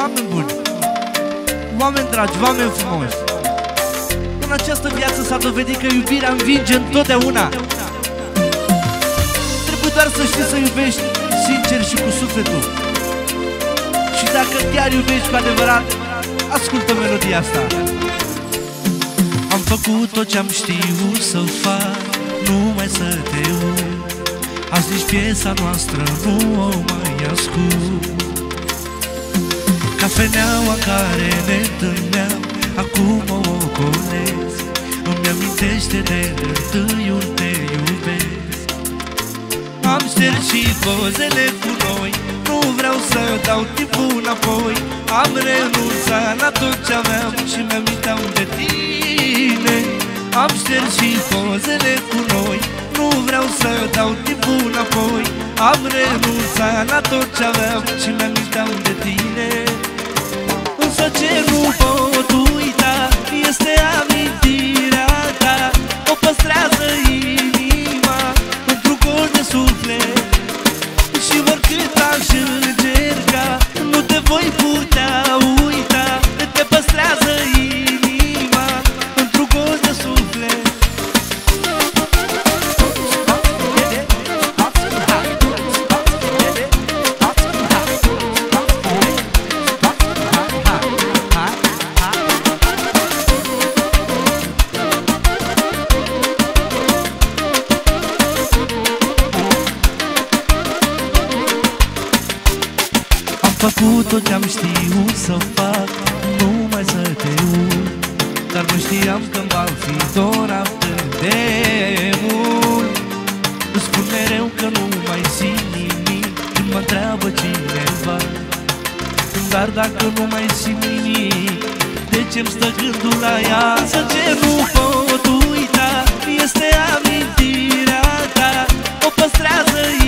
oameni buni, oameni dragi, oameni frumoși, în această viață s-a dovedit că iubirea învinge întotdeauna. Trebuie doar să știi să iubești sincer și cu sufletul. Și dacă chiar iubești cu adevărat, ascultă melodia asta. Am făcut tot ce-am știut să fac, numai să te uit. Azi nici piesa noastră nu o mai ascult. Cafeneaua care ne întâlneam, acum o ocolesc. Îmi amintește de întâiul te iubesc. Am șters și pozele cu noi, nu vreau să dau timpul înapoi. Am renunțat la tot ce aveam și mi-am uitat de tine. Am șters și pozele cu noi, nu vreau să dau timpul înapoi. Am renunțat la tot ce aveam și mi-am uitat de tine. Însă ce nu pot uita este amintirea ta. O păstrează inima într-un colț de suflet. Și oricât aș încerca, nu te voi putea uita. Te păstrează inima într-un colț de suflet. Am făcut tot ce-am știut să fac, numai să te uit. Dar nu știam că-mi va fi dor atât de mult. Îți spun mereu că nu mai simt nimic când mă întreabă cineva. Dar dacă nu mai simt nimic, de ce-mi stă gândul la ea? Să ce nu pot uita este amintirea ta. O păstrează